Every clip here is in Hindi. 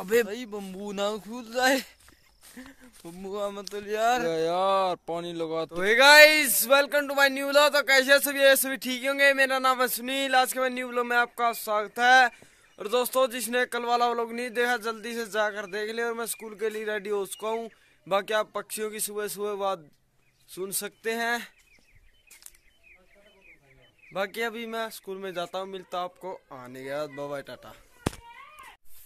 अबे भाई बम्बू ना खुद जाए, बम्बू का मतलब यार पानी लगा। तो hey guys welcome to my new vlog. तो कैसे सभी ठीक होंगे। मेरा नाम है सुनील, आज के न्यू व्लॉग में आपका स्वागत है। और दोस्तों जिसने कल वाला व्लॉग नहीं देखा जल्दी से जाकर देख ले। और मैं स्कूल के लिए रेडी हो चुका हूँ। बाकी आप पक्षियों की सुबह सुबह बात सुन सकते हैं। बाकी अभी मैं स्कूल में जाता हूँ, मिलता आपको आने के बाद। बाय टाटा।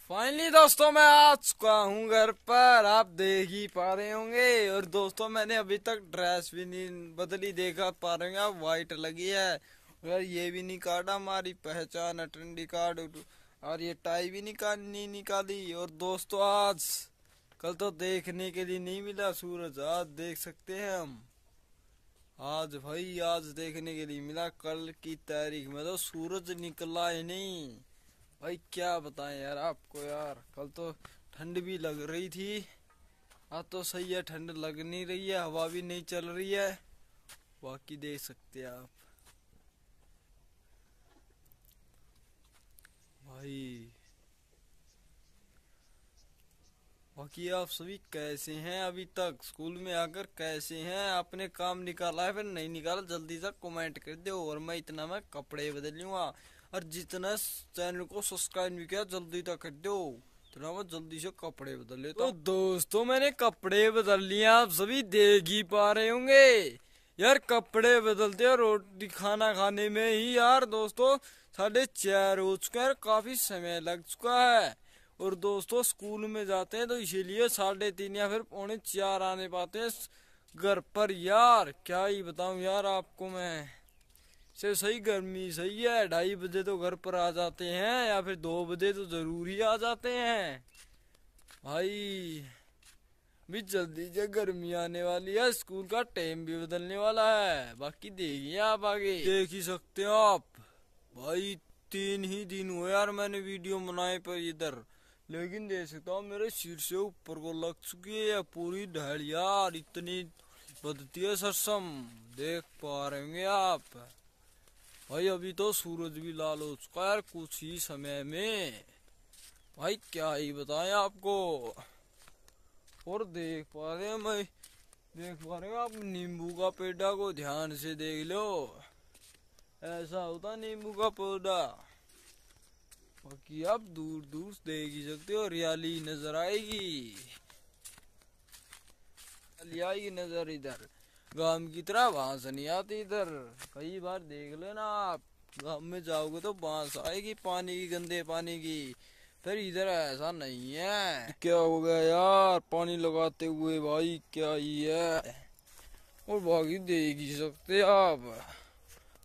फाइनली दोस्तों मैं आ चुका हूँ घर पर, आप देख ही पा रहे होंगे। और दोस्तों मैंने अभी तक ड्रेस भी नहीं बदली, देखा पा रहे होंगे आप, वाइट लगी है। और ये भी नहीं काटा, हमारी पहचान अटेंडी कार्ड। और ये टाई भी निकाली। और दोस्तों आज कल तो देखने के लिए नहीं मिला सूरज, आज देख सकते हैं हम। आज भाई आज देखने के लिए मिला, कल की तारीख में तो सूरज निकला ही नहीं। भाई क्या बताएं यार आपको यार, कल तो ठंड भी लग रही थी, आज तो सही है ठंड लग नहीं रही है, हवा भी नहीं चल रही है। बाकी देख सकते हैं आप भाई। बाकी आप सभी कैसे हैं, अभी तक स्कूल में आकर कैसे हैं, आपने काम निकाला है फिर नहीं निकाला जल्दी से कमेंट कर दो। और मैं इतना मैं कपड़े बदल लूँगा। और जितना चैनल को सब्सक्राइब नहीं किया जल्दी तक कर दो, इतना मैं जल्दी से कपड़े बदल लेता हूँ। तो दोस्तों मैंने कपड़े बदल लिए, आप सभी देख ही पा रहे होंगे यार। कपड़े बदलते और रोटी खाना खाने में ही यार दोस्तों 4:30 हो चुका है, काफ़ी समय लग चुका है। और दोस्तों स्कूल में जाते हैं तो इसीलिए 3:30 या फिर 4:45 आने पाते हैं घर पर। यार क्या ही बताऊं यार आपको मैं, सिर्फ सही गर्मी सही है। 2:30 बजे तो घर पर आ जाते हैं या फिर 2 बजे तो ज़रूरी आ जाते हैं। भाई भी जल्दी से गर्मी आने वाली है, स्कूल का टाइम भी बदलने वाला है। बाकी देखिए आप आगे, देख ही सकते हो आप भाई। 3 ही दिन हुए यार मैंने वीडियो बनाए पर इधर, लेकिन देख सकता हूँ मेरे सिर से ऊपर को लग चुकी है पूरी ढाल यार, इतनी बदती है सरसम, देख पा रहे होंगे आप भाई। अभी तो सूरज भी लाल हो चुका यार कुछ ही समय में, भाई क्या ही बताएं आपको। और देख पा रहे हैं मैं, देख पा रहे हो आप नींबू का पेड़ा को ध्यान से देख लो, ऐसा होता नींबू का पौधा। बाकी आप दूर दूर देख ही सकते हो, हरियाली नजर आएगी, हरियाली नजर इधर गांव की तरह बांस नहीं आती इधर। कई बार देख लेना आप, गांव में जाओगे तो बांस आएगी पानी की, गंदे पानी की, फिर इधर ऐसा नहीं है। क्या हो गया यार पानी लगाते हुए भाई, क्या ही है। और बाकी देख ही सकते आप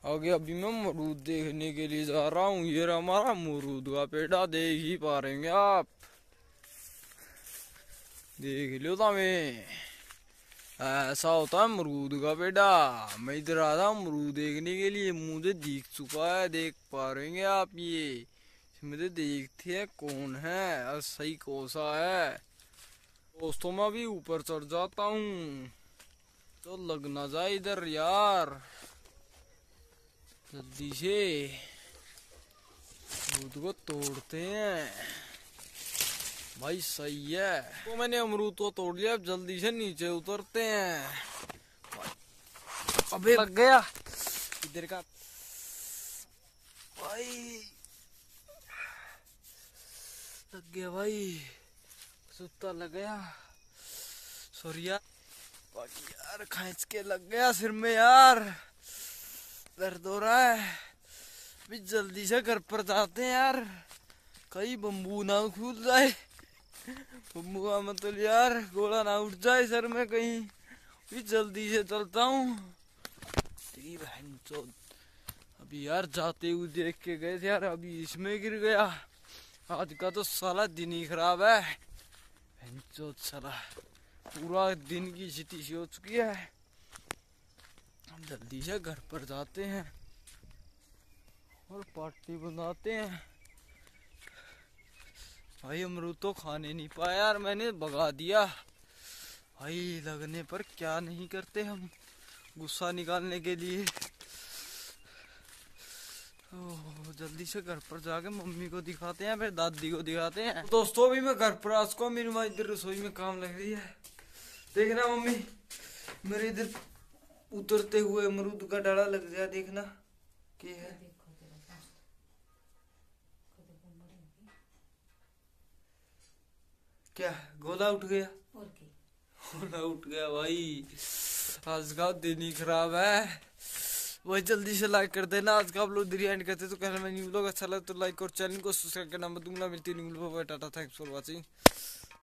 आगे, अभी मैं मरूद देखने के लिए जा रहा हूँ। ये हमारा मरूद का पेड़ा, देख ही पा रहे हैं आप, देख लो तमें ऐसा होता है मरूद का पेड़ा। मैं इधर आ रहा हूँ मरूद देखने के लिए, मुझे दिख चुका है, देख पा रहे हैं आप। ये मुझे देखते हैं कौन है, सही कोसा है दोस्तों। मैं भी ऊपर चढ़ जाता हूँ तो लग ना जाए इधर यार, जल्दी से अमरूद को तोड़ते हैं भाई, सही है। तो मैंने अमरूद को तोड़ लिया, अब जल्दी से नीचे उतरते हैं। अबे लग गया इधर का भाई, लग गया भाई, सुत्ता लग गया सोरिया। बाकी यार खींच के लग गया सिर में यार, दर्द हो रहा है। भी जल्दी से घर पर जाते हैं यार, कहीं बम्बू ना उड़ जाए, बम्बू का मतलब यार गोला ना उठ जाए सर में कहीं। भी जल्दी से चलता हूँ, तेरी बहन चोद। अभी यार जाते हुए देख के गए थे यार, अभी इसमें गिर गया। आज का तो साला दिन ही खराब है, बहन चोद साला पूरा दिन की स्थिति हो चुकी है। हम जल्दी से घर पर जाते हैं और पार्टी बनाते हैं। भाई अमरूद तो खाने नहीं पाया यार मैंने, भगा दिया भाई। लगने पर क्या नहीं करते हम गुस्सा निकालने के लिए। जल्दी से घर पर जाके मम्मी को दिखाते हैं, फिर दादी को दिखाते हैं। दोस्तों अभी मैं घर पर आज को, मेरी माँ इधर रसोई में काम लग रही है। देखना मम्मी मेरे इधर उतरते हुए अमरूद का डाला लग गया, देखना क्या है। क्या गोला उठ गया? गोला उठ गया भाई, आज का दिन ही खराब है। वही जल्दी से लाइक कर देना, आज का आप लोग दिल्ली एंड करते तो कहना मैं न्यू व्लॉग अच्छा लगे तो लाइक और चैनल को सब्सक्राइब करना मत भूलना। मिलती new vlog, tata, thanks for watching.